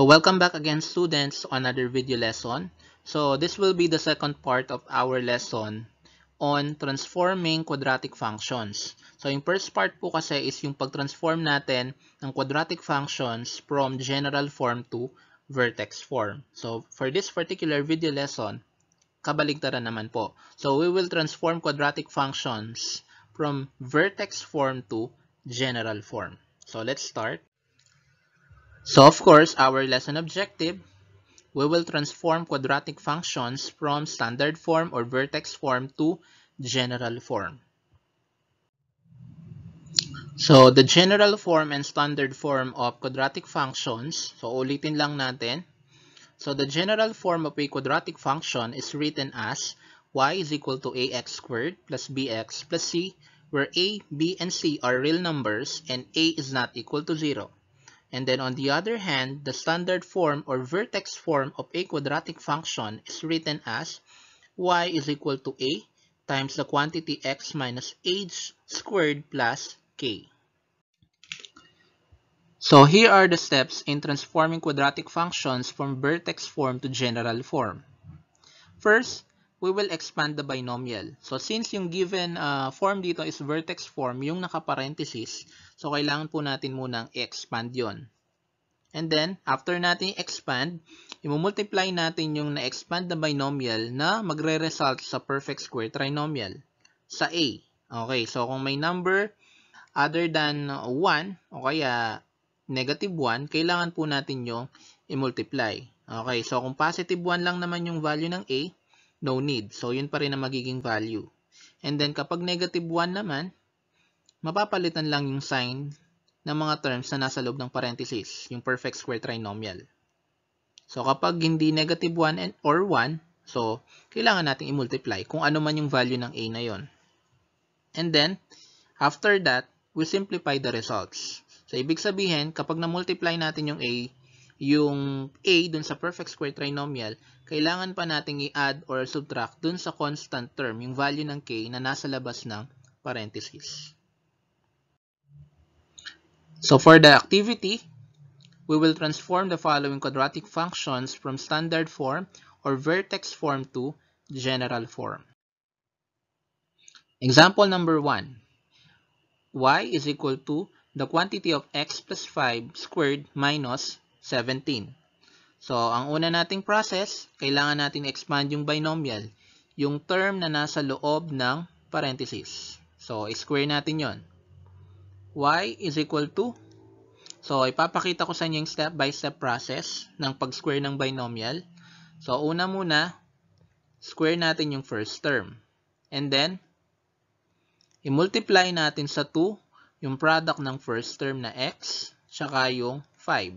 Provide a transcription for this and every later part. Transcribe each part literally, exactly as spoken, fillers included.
So welcome back again, students, to another video lesson. So this will be the second part of our lesson on transforming quadratic functions. So yung first part po kasi is yung pag-transform natin ng quadratic functions from general form to vertex form. So for this particular video lesson, kabaligtaran naman po. So we will transform quadratic functions from vertex form to general form. So let's start. So of course, our lesson objective, we will transform quadratic functions from standard form or vertex form to general form. So the general form and standard form of quadratic functions, so ulitin lang natin. So the general form of a quadratic function is written as y is equal to ax squared plus bx plus c, where a, b, and c are real numbers and a is not equal to zero. And then on the other hand, the standard form or vertex form of a quadratic function is written as y is equal to a times the quantity x minus h squared plus k. So here are the steps in transforming quadratic functions from vertex form to general form. First, we will expand the binomial. So since yung given uh, form dito is vertex form, yung nakaparenthesis, so kailangan po natin munang i-expand yon. And then, after natin i-expand, i-multiply natin yung na-expand na binomial na magre-result sa perfect square trinomial, sa A. Okay, so kung may number other than one, o kaya negative one, kailangan po natin yung i-multiply. Okay, so kung positive one lang naman yung value ng A, no need. So, yun pa rin ang magiging value. And then, kapag negative one naman, mapapalitan lang yung sign ng mga terms na nasa loob ng parenthesis, yung perfect square trinomial. So, kapag hindi negative one or one, so, kailangan natin i-multiply kung ano man yung value ng a na yun. And then, after that, we simplify the results. So, ibig sabihin, kapag na-multiply natin yung a, yung a dun sa perfect square trinomial, kailangan pa nating i-add or subtract dun sa constant term, yung value ng k na nasa labas ng parenthesis. So for the activity, we will transform the following quadratic functions from standard form or vertex form to general form. Example number one, y is equal to the quantity of x plus five squared minus seventeen. So, ang una nating process, kailangan natin expand yung binomial, yung term na nasa loob ng parenthesis. So, square natin yon. Y is equal to, so, ipapakita ko sa inyo yung step-by-step process ng pag-square ng binomial. So, una muna, square natin yung first term. And then, i-multiply natin sa two yung product ng first term na x, tsaka yung five.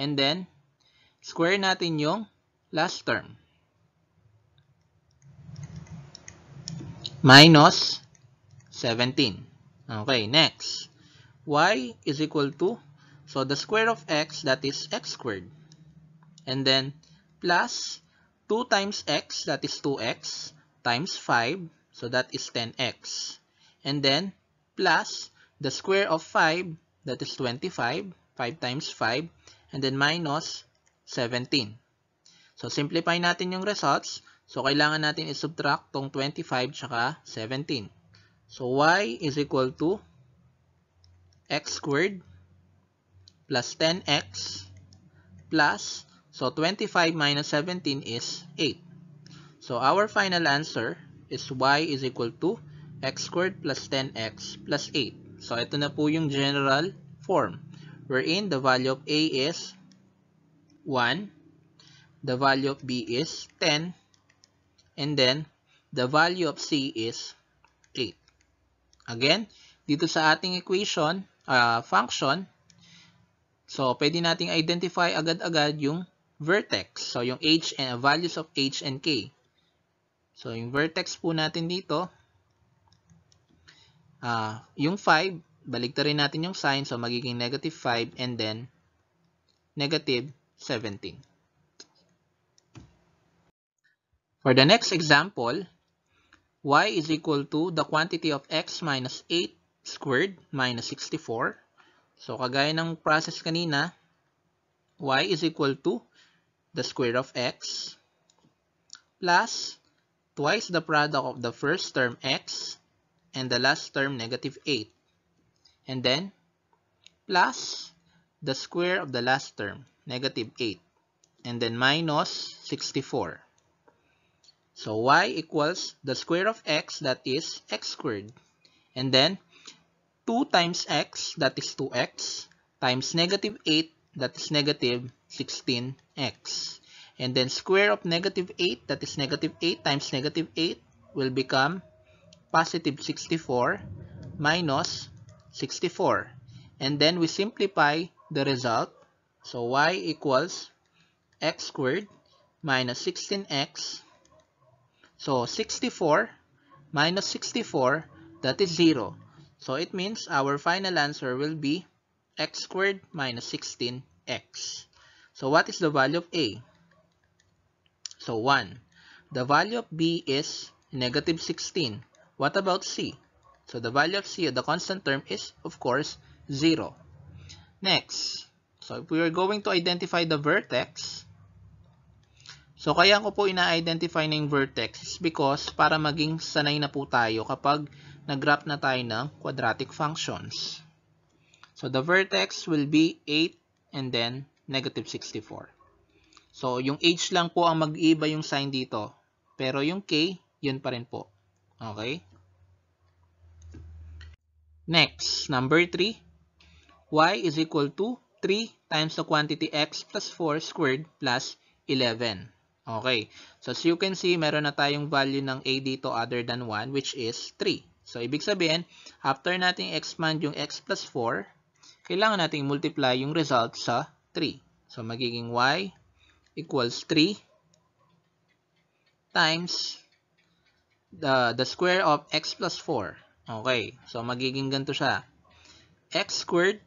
And then, square natin yung last term. Minus seventeen. Okay, next. Y is equal to, so the square of x, that is x squared. And then, plus two times x, that is two x, times five, so that is ten x. And then, plus the square of five, that is twenty-five, five times five, and then minus seventeen. So, simplify natin yung results. So, kailangan natin i-subtract tong twenty-five tsaka seventeen. So, y is equal to x squared plus ten x plus, so twenty-five minus seventeen is eight. So, our final answer is y is equal to x squared plus ten x plus eight. So, ito na po yung general form, wherein the value of A is one, the value of B is ten, and then the value of C is eight. Again, dito sa ating equation, uh, function, so pwede nating identify agad-agad yung vertex. So yung H and uh, values of H and K. So yung vertex po natin dito, uh, yung five, baligtarin natin yung sign, so magiging negative five and then negative seventeen. For the next example, y is equal to the quantity of x minus eight squared minus sixty-four. So kagaya ng process kanina, y is equal to the square of x plus twice the product of the first term x and the last term negative eight, and then plus the square of the last term negative eight, and then minus sixty-four. So y equals the square of x, that is x squared, and then two times x, that is two x, times negative eight, that is negative sixteen x. And then square of negative eight, that is negative eight, times negative eight will become positive sixty-four minus sixty-four. And then we simplify the result. So y equals x squared minus sixteen x. So sixty-four minus sixty-four, that is zero. So it means our final answer will be x squared minus sixteen x. So what is the value of a? So one. The value of b is negative sixteen. What about c? So the value of c, the constant term, is of course zero. Next, so if we are going to identify the vertex, so kaya ko po ina-identify na yung vertex because para maging sanay na po tayo kapag nag-graph na tayo ng quadratic functions. So the vertex will be eight and then negative sixty-four. So yung h lang po ang mag-iba yung sign dito, pero yung k, yun pa rin po. Okay? Next, number three. Y is equal to three times the quantity x plus four squared plus eleven. Okay, so as you can see, meron na tayong value ng a dito other than one, which is three. So ibig sabihin, after nating expand yung x plus four, kailangan nating multiply yung result sa three. So magiging y equals three times the, the square of x plus four. Okay, so magiging ganito siya. X squared,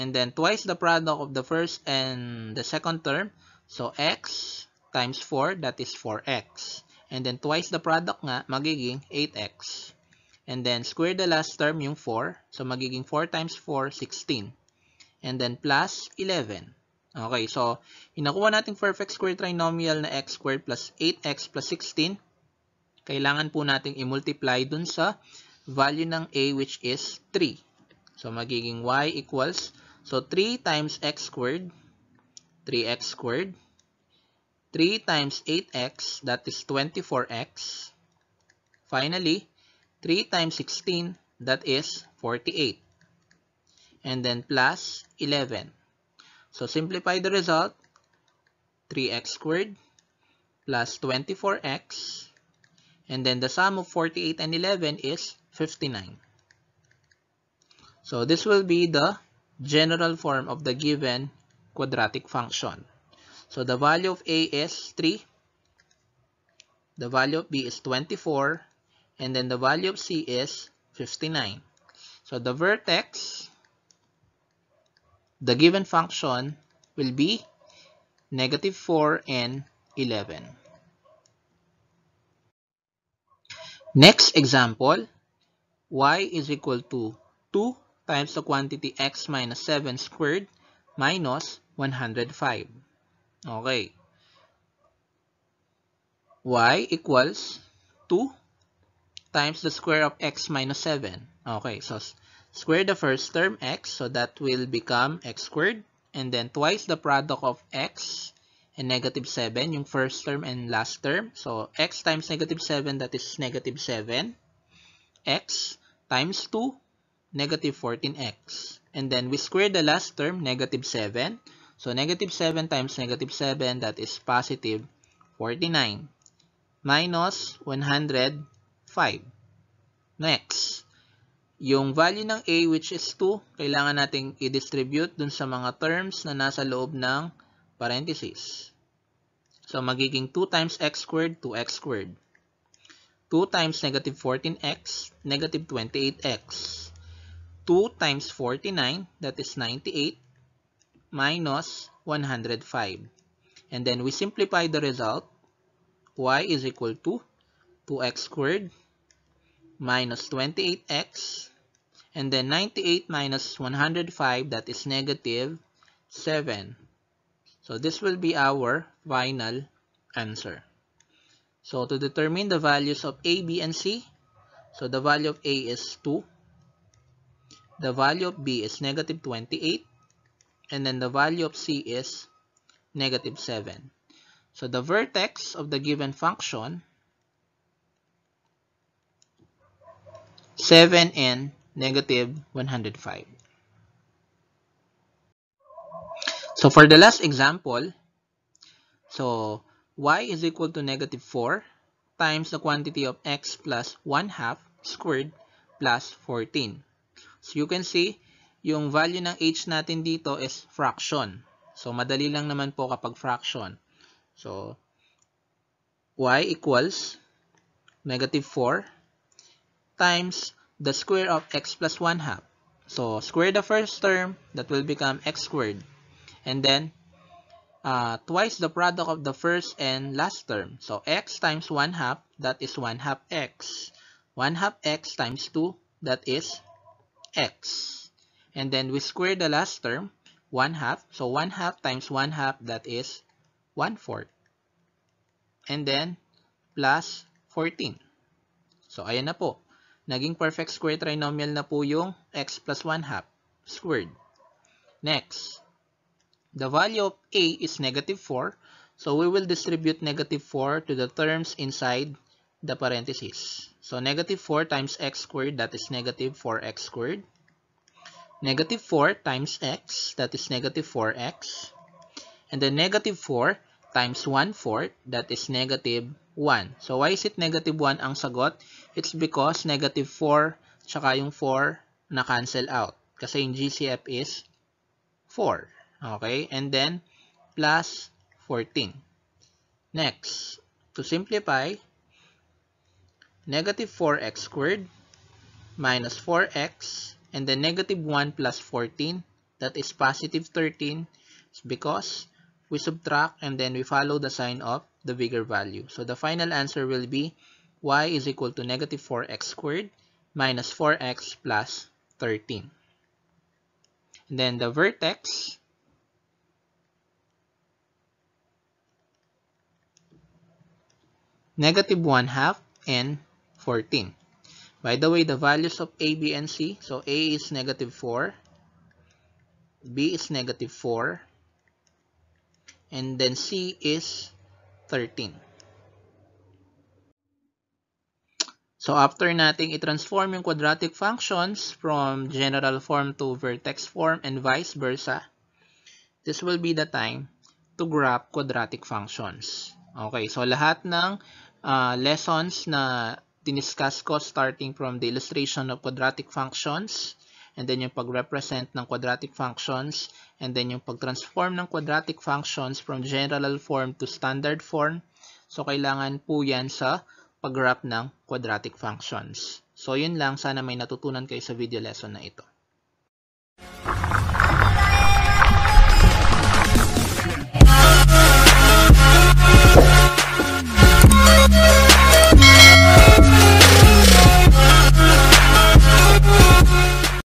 and then twice the product of the first and the second term. So, x times four, that is four x. And then, twice the product nga, magiging eight x. And then, square the last term, yung four. So, magiging four times four, sixteen. And then, plus eleven. Okay, so, inakuha nating perfect square trinomial na x squared plus eight x plus sixteen. Kailangan po nating i-multiply dun sa value ng a, which is three. So, magiging y equals, so, three times x squared, three x squared, three times eight x, that is twenty-four x. Finally, three times sixteen, that is forty-eight. And then plus eleven. So simplify the result. three x squared plus twenty-four x. And then the sum of forty-eight and eleven is fifty-nine. So this will be the general form of the given quadratic function. So the value of a is three, the value of b is twenty-four, and then the value of c is fifty-nine. So the vertex, the given function, will be negative four and eleven. Next example, y is equal to two times the quantity x minus seven squared minus one hundred five. Okay. Y equals two times the square of x minus seven. Okay. So, square the first term x. So, that will become x squared. And then, twice the product of x and negative seven. Yung first term and last term. So, x times negative seven, that is negative seven. X times two, negative fourteen x. And then, we square the last term, negative seven. So, negative seven times negative seven, that is positive forty-nine. Minus one hundred five. Next, yung value ng a, which is two, kailangan nating i-distribute dun sa mga terms na nasa loob ng parenthesis. So, magiging two times x squared, two x squared. two times negative fourteen x, negative twenty-eight x. two times forty-nine, that is ninety-eight. Minus one hundred five. And then we simplify the result. Y is equal to two x squared minus twenty-eight x. And then ninety-eight minus one hundred five, that is negative seven. So this will be our final answer. So to determine the values of A, B, and C, so the value of A is two, the value of B is negative twenty-eight, and then the value of C is negative seven. So the vertex of the given function, seven and negative one hundred five. So for the last example, so y is equal to negative four times the quantity of x plus one half squared plus fourteen. So you can see, yung value ng h natin dito is fraction. So madali lang naman po kapag fraction. So y equals negative four times the square of x plus one half. So square the first term, that will become x squared. And then, uh, twice the product of the first and last term. So, x times one half, that is one half x. one half x times two, that is x. And then, we square the last term, one half. So, one half times one half, that is one fourth. And then, plus fourteen. So, ayan na po. Naging perfect square trinomial na po yung x plus one half squared. Next. The value of A is negative four, so we will distribute negative four to the terms inside the parentheses. So negative four times x squared, that is negative four x squared. Negative four times x, that is negative four x. And then negative four times one fourth, that is negative one. So why is it negative one ang sagot? It's because negative four, tsaka yung four na-cancel out. Kasi yung G C F is four. Okay, and then plus fourteen. Next, to simplify, negative four x squared minus four x, and then negative one plus fourteen, that is positive thirteen, because we subtract and then we follow the sign of the bigger value. So the final answer will be y is equal to negative four x squared minus four x plus thirteen. And then the vertex, negative one half and fourteen. By the way, the values of A, B, and C. So A is negative four. B is negative four. And then C is thirteen. So after nating i-transform yung quadratic functions from general form to vertex form and vice versa, this will be the time to graph quadratic functions. Okay, so lahat ng Uh, lessons na diniscuss ko, starting from the illustration of quadratic functions, and then yung pag-represent ng quadratic functions, and then yung pag-transform ng quadratic functions from general form to standard form. So, kailangan po yan sa pag-graph ng quadratic functions. So, yun lang. Sana may natutunan kayo sa video lesson na ito.